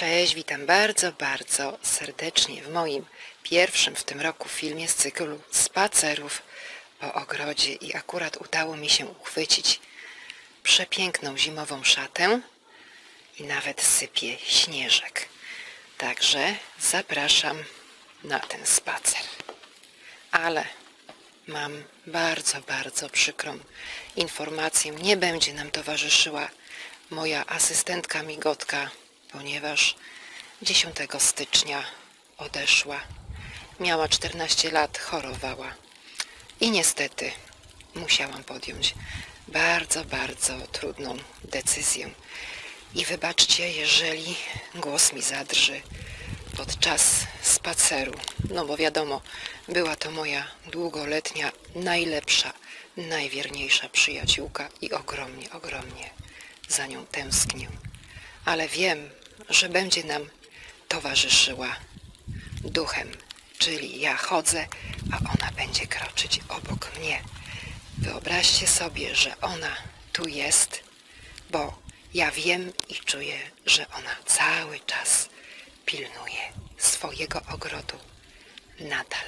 Cześć, witam bardzo, bardzo serdecznie w moim pierwszym w tym roku filmie z cyklu spacerów po ogrodzie i akurat udało mi się uchwycić przepiękną zimową szatę i nawet sypie śnieżek. Także zapraszam na ten spacer. Ale mam bardzo, bardzo przykrą informację. Nie będzie nam towarzyszyła moja asystentka Migotka, ponieważ 10 stycznia odeszła. Miała 14 lat, chorowała i niestety musiałam podjąć bardzo, bardzo trudną decyzję. I wybaczcie, jeżeli głos mi zadrży podczas spaceru, no bo wiadomo, była to moja długoletnia, najlepsza, najwierniejsza przyjaciółka i ogromnie, ogromnie za nią tęsknię. Ale wiem, że będzie nam towarzyszyła duchem, czyli ja chodzę, a ona będzie kroczyć obok mnie. Wyobraźcie sobie, że ona tu jest, bo ja wiem i czuję, że ona cały czas pilnuje swojego ogrodu nadal.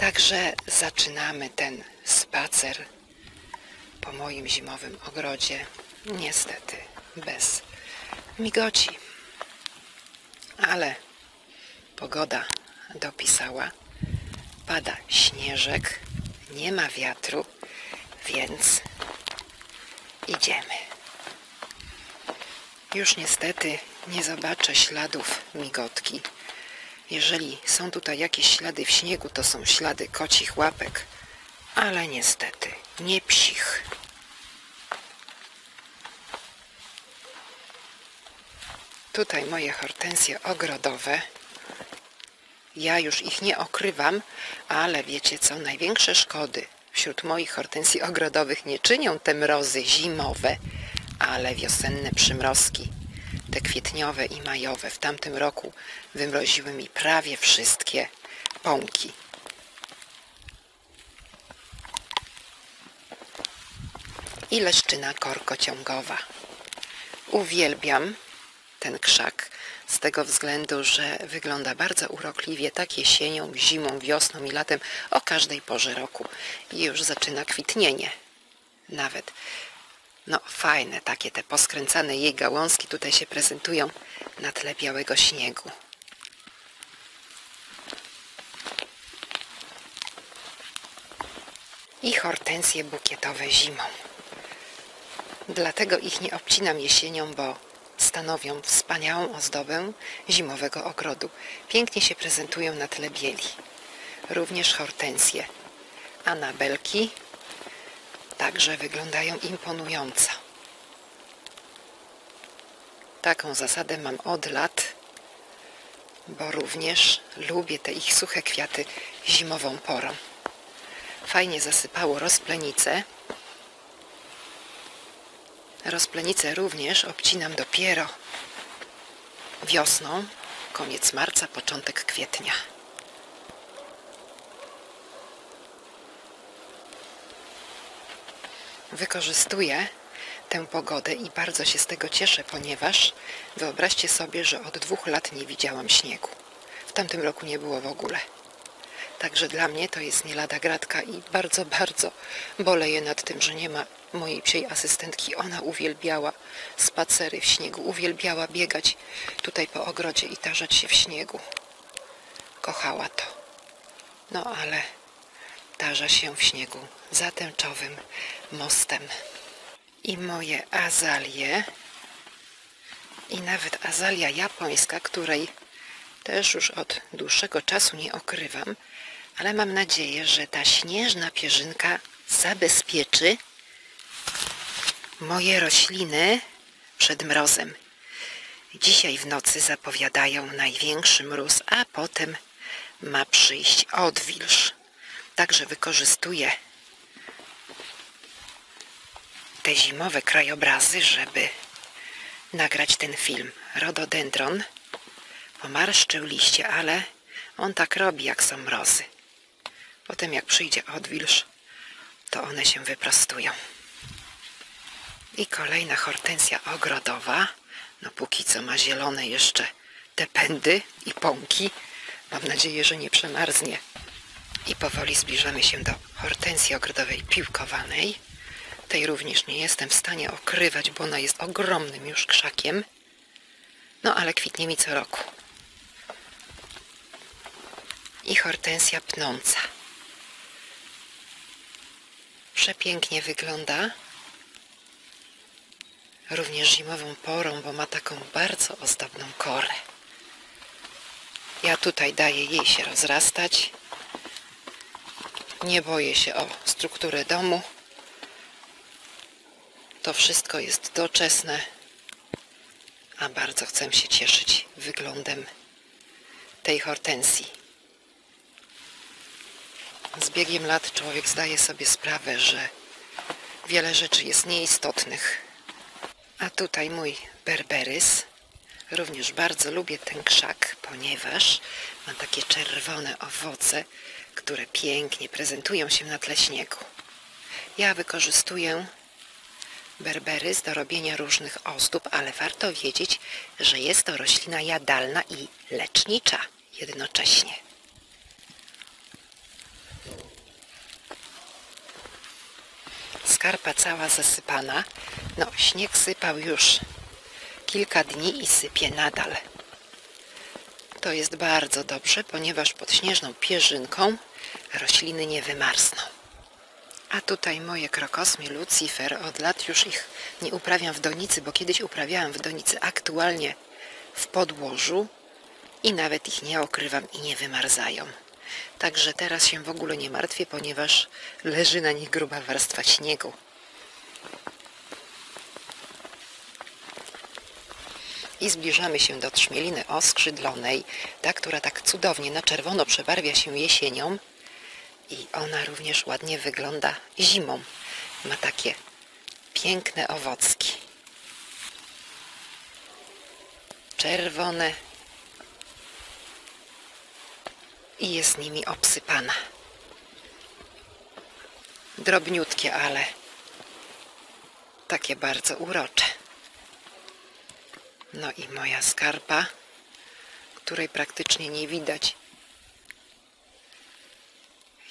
Także zaczynamy ten spacer po moim zimowym ogrodzie, niestety bez Migoci. Ale pogoda dopisała, pada śnieżek, nie ma wiatru, więc idziemy. Już niestety nie zobaczę śladów Migotki. Jeżeli są tutaj jakieś ślady w śniegu, to są ślady kocich łapek, ale niestety nie psich. Tutaj moje hortensje ogrodowe. Ja już ich nie okrywam, ale wiecie co? Największe szkody wśród moich hortensji ogrodowych nie czynią te mrozy zimowe, ale wiosenne przymrozki, te kwietniowe i majowe, w tamtym roku wymroziły mi prawie wszystkie pąki. I leszczyna korkociągowa. Uwielbiam ten krzak z tego względu, że wygląda bardzo urokliwie tak jesienią, zimą, wiosną i latem, o każdej porze roku. I już zaczyna kwitnienie. Nawet no fajne takie te poskręcane jej gałązki tutaj się prezentują na tle białego śniegu. I hortensje bukietowe zimą. Dlatego ich nie obcinam jesienią, bo stanowią wspaniałą ozdobę zimowego ogrodu. Pięknie się prezentują na tle bieli. Również hortensje, anabelki także wyglądają imponująco. Taką zasadę mam od lat, bo również lubię te ich suche kwiaty zimową porą. Fajnie zasypało rozplenice. Rozplenicę również obcinam dopiero wiosną, koniec marca, początek kwietnia. Wykorzystuję tę pogodę i bardzo się z tego cieszę, ponieważ wyobraźcie sobie, że od 2 lat nie widziałam śniegu. W tamtym roku nie było w ogóle. Także dla mnie to jest nie lada gratka i bardzo, bardzo boleję nad tym, że nie ma mojej psiej asystentki. Ona uwielbiała spacery w śniegu, uwielbiała biegać tutaj po ogrodzie i tarzać się w śniegu. Kochała to. No ale tarza się w śniegu za tęczowym mostem. I moje azalie, i nawet azalia japońska, której też już od dłuższego czasu nie okrywam, ale mam nadzieję, że ta śnieżna pierzynka zabezpieczy moje rośliny przed mrozem. Dzisiaj w nocy zapowiadają największy mróz, a potem ma przyjść odwilż. Także wykorzystuję te zimowe krajobrazy, żeby nagrać ten film. Rododendron pomarszczył liście, ale on tak robi, jak są mrozy. Potem jak przyjdzie odwilż, to one się wyprostują. I kolejna hortensja ogrodowa, No póki co ma zielone jeszcze te pędy i pąki. Mam nadzieję, że nie przemarznie. I powoli zbliżamy się do hortensji ogrodowej piłkowanej. Tej również nie jestem w stanie okrywać, bo ona jest ogromnym już krzakiem. No ale kwitnie mi co roku. I hortensja pnąca. Przepięknie wygląda. Również zimową porą, bo ma taką bardzo ozdobną korę. Ja tutaj daję jej się rozrastać. Nie boję się o strukturę domu. To wszystko jest doczesne, a bardzo chcę się cieszyć wyglądem tej hortensji. Z biegiem lat człowiek zdaje sobie sprawę, że wiele rzeczy jest nieistotnych. A tutaj mój berberys. Również bardzo lubię ten krzak, ponieważ ma takie czerwone owoce, które pięknie prezentują się na tle śniegu. Ja wykorzystuję berberys do robienia różnych ozdób, ale warto wiedzieć, że jest to roślina jadalna i lecznicza jednocześnie. Skarpa cała zasypana. No, śnieg sypał już kilka dni i sypie nadal. To jest bardzo dobrze, ponieważ pod śnieżną pierzynką rośliny nie wymarzną. A tutaj moje krokosmy lucifer, od lat już ich nie uprawiam w donicy, bo kiedyś uprawiałam w donicy, aktualnie w podłożu i nawet ich nie okrywam i nie wymarzają. Także teraz się w ogóle nie martwię, ponieważ leży na nich gruba warstwa śniegu. I zbliżamy się do trzmieliny oskrzydlonej, ta, która tak cudownie na czerwono przebarwia się jesienią. I ona również ładnie wygląda zimą. Ma takie piękne owocki. Czerwone. I jest nimi obsypana. Drobniutkie, ale takie bardzo urocze. No i moja skarpa, której praktycznie nie widać.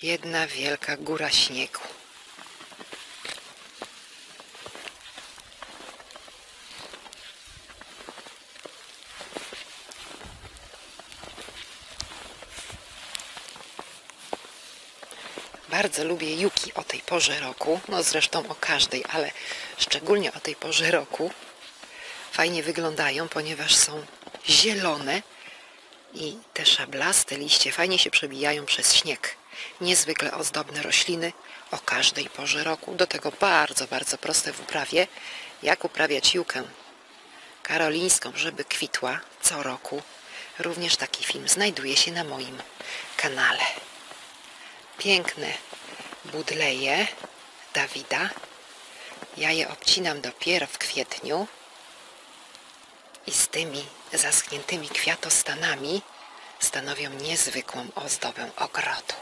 Jedna wielka góra śniegu. Bardzo lubię juki o tej porze roku, no zresztą o każdej, ale szczególnie o tej porze roku. Fajnie wyglądają, ponieważ są zielone i te szablaste liście fajnie się przebijają przez śnieg. Niezwykle ozdobne rośliny o każdej porze roku. Do tego bardzo, bardzo proste w uprawie. Jak uprawiać jukę karolińską, żeby kwitła co roku. Również taki film znajduje się na moim kanale. Piękne budleje Dawida. Ja je obcinam dopiero w kwietniu. I z tymi zaschniętymi kwiatostanami stanowią niezwykłą ozdobę ogrodu.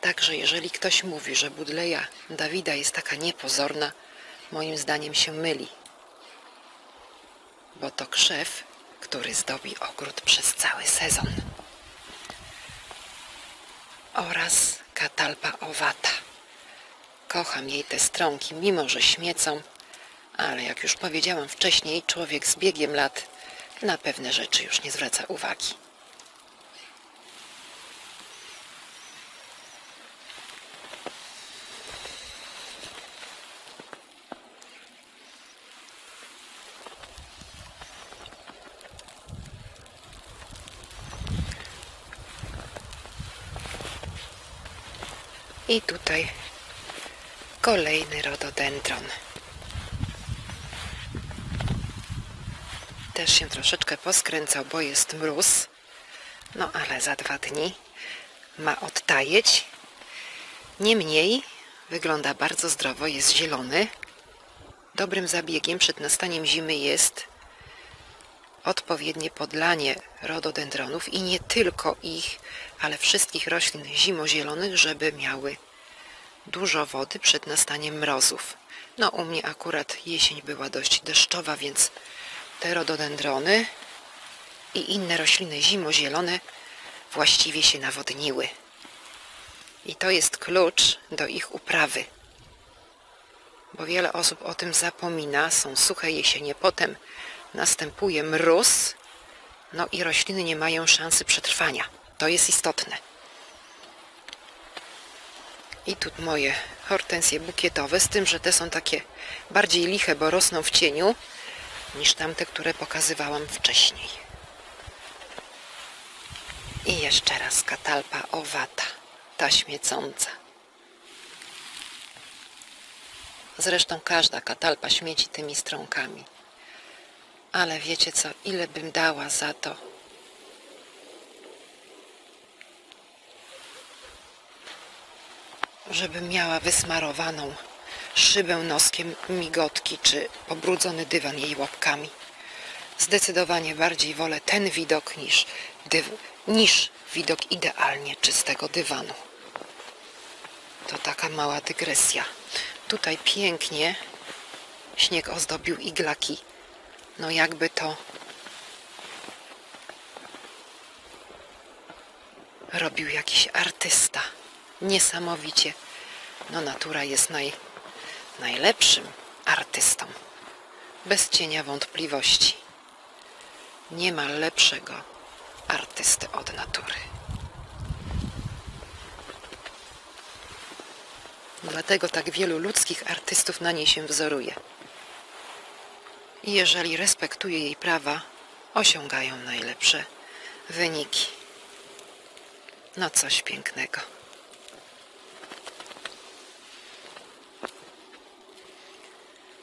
Także jeżeli ktoś mówi, że budleja Dawida jest taka niepozorna, moim zdaniem się myli. Bo to krzew, który zdobi ogród przez cały sezon. Oraz katalpa owata. Kocham jej te strąki, mimo że śmiecą, ale jak już powiedziałam wcześniej, człowiek z biegiem lat na pewne rzeczy już nie zwraca uwagi. I tutaj kolejny rododendron. Też się troszeczkę poskręcał, bo jest mróz. No ale za 2 dni ma odtajeć. Niemniej wygląda bardzo zdrowo, jest zielony. Dobrym zabiegiem przed nastaniem zimy jest odpowiednie podlanie rododendronów i nie tylko ich, ale wszystkich roślin zimozielonych, żeby miały dużo wody przed nastaniem mrozów. No u mnie akurat jesień była dość deszczowa, więc te rododendrony i inne rośliny zimozielone właściwie się nawodniły. I to jest klucz do ich uprawy. Bo wiele osób o tym zapomina, są suche jesienie, potem następuje mróz, no i rośliny nie mają szansy przetrwania. To jest istotne. I tu moje hortensje bukietowe, z tym, że te są takie bardziej liche, bo rosną w cieniu, niż tamte, które pokazywałam wcześniej. I jeszcze raz katalpa owata, ta śmiecąca. Zresztą każda katalpa śmieci tymi strąkami. Ale wiecie co, ile bym dała za to, żeby miała wysmarowaną szybę noskiem migotki, czy pobrudzony dywan jej łapkami. Zdecydowanie bardziej wolę ten widok niż widok idealnie czystego dywanu. To taka mała dygresja. Tutaj pięknie śnieg ozdobił iglaki. No jakby to robił jakiś artysta. Niesamowicie. No natura jest najlepszym artystą. Bez cienia wątpliwości. Nie ma lepszego artysty od natury. Dlatego tak wielu ludzkich artystów na niej się wzoruje. I jeżeli respektuje jej prawa, osiągają najlepsze wyniki. No coś pięknego.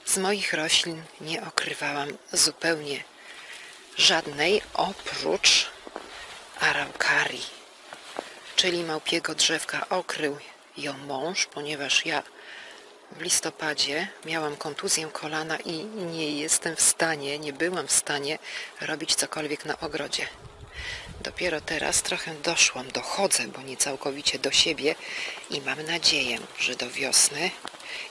Z moich roślin nie okrywałam zupełnie żadnej oprócz araukarii, czyli małpiego drzewka. Okrył ją mąż, ponieważ ja w listopadzie miałam kontuzję kolana i nie byłam w stanie robić cokolwiek na ogrodzie. Dopiero teraz trochę dochodzę, bo nie całkowicie do siebie i mam nadzieję, że do wiosny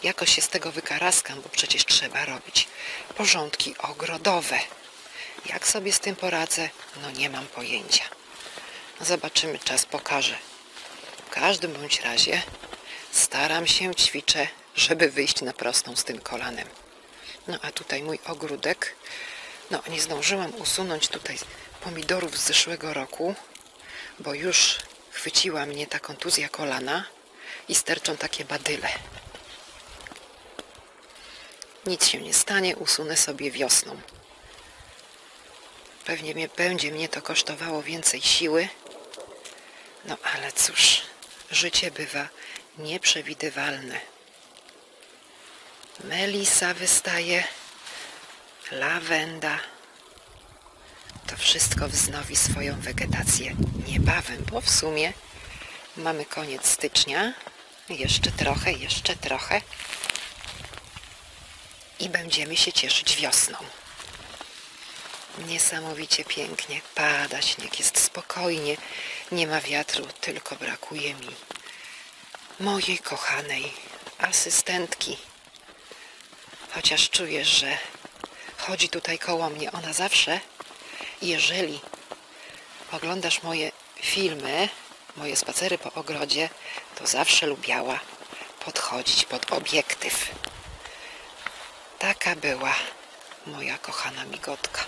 jakoś się z tego wykaraskam, bo przecież trzeba robić porządki ogrodowe. Jak sobie z tym poradzę? No nie mam pojęcia. Zobaczymy, czas pokaże. W każdym bądź razie staram się, ćwiczę, żeby wyjść na prostą z tym kolanem. No a tutaj mój ogródek. No nie zdążyłam usunąć tutaj pomidorów z zeszłego roku, bo już chwyciła mnie ta kontuzja kolana i sterczą takie badyle. Nic się nie stanie, usunę sobie wiosną. Pewnie będzie mnie to kosztowało więcej siły. No ale cóż, życie bywa nieprzewidywalne. Melisa wystaje, lawenda. To wszystko wznowi swoją wegetację niebawem, bo w sumie mamy koniec stycznia. Jeszcze trochę. I będziemy się cieszyć wiosną. Niesamowicie pięknie pada śnieg, jest spokojnie, nie ma wiatru, tylko brakuje mi mojej kochanej asystentki. Chociaż czuję, że chodzi tutaj koło mnie. Ona zawsze, jeżeli oglądasz moje filmy, moje spacery po ogrodzie, to zawsze lubiała podchodzić pod obiektyw. Taka była moja kochana migotka.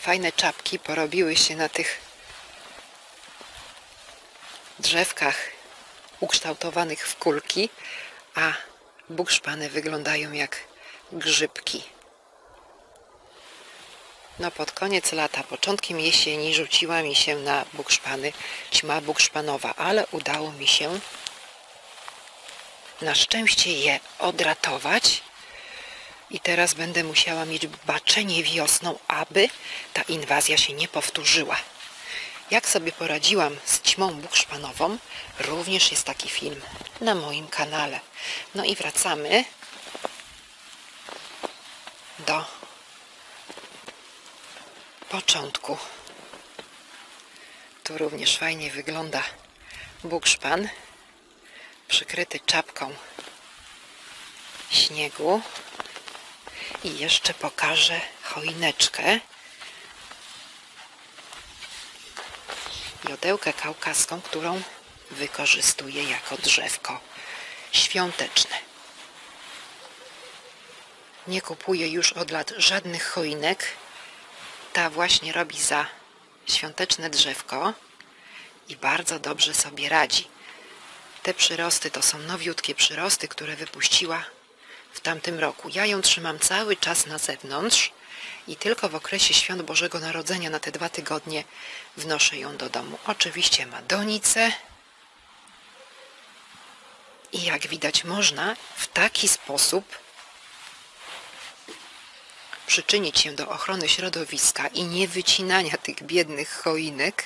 Fajne czapki porobiły się na tych drzewkach ukształtowanych w kulki, a bukszpany wyglądają jak grzybki. No pod koniec lata, początkiem jesieni rzuciła mi się na bukszpany ćma bukszpanowa, ale udało mi się na szczęście je odratować. I teraz będę musiała mieć baczenie wiosną, aby ta inwazja się nie powtórzyła. Jak sobie poradziłam z ćmą bukszpanową, również jest taki film na moim kanale. No i wracamy do początku. Tu również fajnie wygląda bukszpan przykryty czapką śniegu. I jeszcze pokażę choineczkę, jodełkę kaukaską, którą wykorzystuję jako drzewko świąteczne. Nie kupuję już od lat żadnych choinek. Ta właśnie robi za świąteczne drzewko i bardzo dobrze sobie radzi. Te przyrosty to są nowiutkie przyrosty, które wypuściła w tamtym roku. Ja ją trzymam cały czas na zewnątrz i tylko w okresie świąt Bożego Narodzenia, na te 2 tygodnie, wnoszę ją do domu. Oczywiście ma donicę i jak widać, można w taki sposób przyczynić się do ochrony środowiska i nie wycinania tych biednych choinek,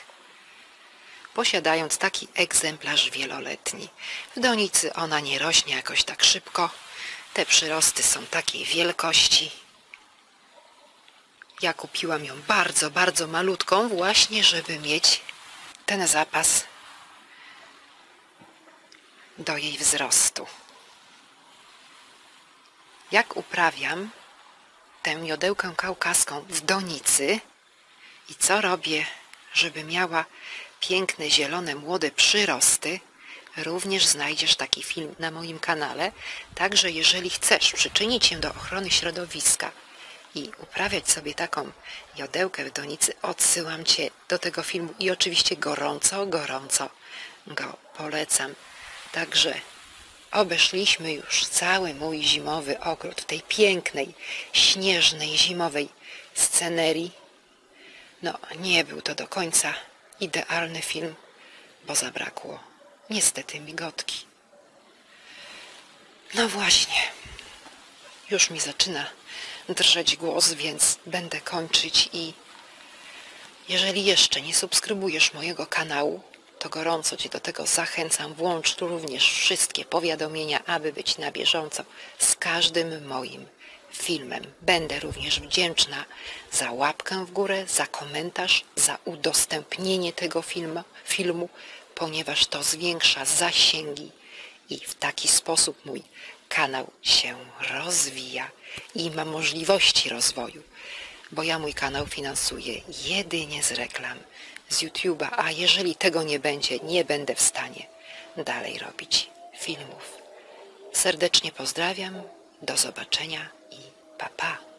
posiadając taki egzemplarz wieloletni. W donicy ona nie rośnie jakoś tak szybko. Te przyrosty są takiej wielkości. Ja kupiłam ją bardzo, bardzo malutką, właśnie żeby mieć ten zapas do jej wzrostu. Jak uprawiam tę jodełkę kaukaską w donicy i co robię, żeby miała piękne, zielone, młode przyrosty, również znajdziesz taki film na moim kanale. Także jeżeli chcesz przyczynić się do ochrony środowiska i uprawiać sobie taką jodełkę w donicy, odsyłam Cię do tego filmu i oczywiście gorąco, gorąco go polecam. Także obeszliśmy już cały mój zimowy ogród w tej pięknej, śnieżnej, zimowej scenerii. No, nie był to do końca idealny film, bo zabrakło niestety migotki. No właśnie, już mi zaczyna drżeć głos, więc będę kończyć i jeżeli jeszcze nie subskrybujesz mojego kanału, to gorąco Cię do tego zachęcam. Włącz tu również wszystkie powiadomienia, aby być na bieżąco z każdym moim filmem. Będę również wdzięczna za łapkę w górę, za komentarz, za udostępnienie tego filmu, ponieważ to zwiększa zasięgi i w taki sposób mój kanał się rozwija i ma możliwości rozwoju, bo ja mój kanał finansuję jedynie z reklam, z YouTube'a, a jeżeli tego nie będzie, nie będę w stanie dalej robić filmów. Serdecznie pozdrawiam, do zobaczenia i pa pa!